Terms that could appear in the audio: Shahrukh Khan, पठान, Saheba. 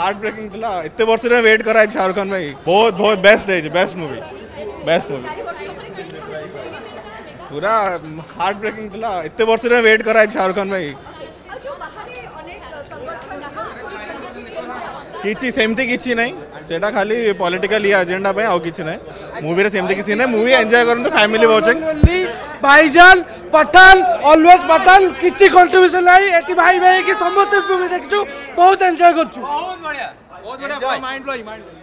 Heart breaking था इतने वर्षों ने वेट करा है शाहरुख खान भाई। बहुत बहुत बेस्ट है, बेस्ट मूवी पूरा हार्ट ब्रेकिंग था इतने वर्षों ने वेट करा है शाहरुख खान भाई। किसी सेमती किसी नहीं सेटा खाली पॉलिटिकल ये एजेंडा पे आओ किसी नहीं मूवी रे सेमती किसी नहीं मूवी एंजॉय करूं तो फैमिली वाचिंग ओनली भाईजान पठान ऑलवेज पठान किसी कंट्रीब्यूशन नहीं एटी भाई भाई के समस्त मूवी देखछु बहुत एंजॉय करछु बहुत बढ़िया माइंड ब्लोइंग।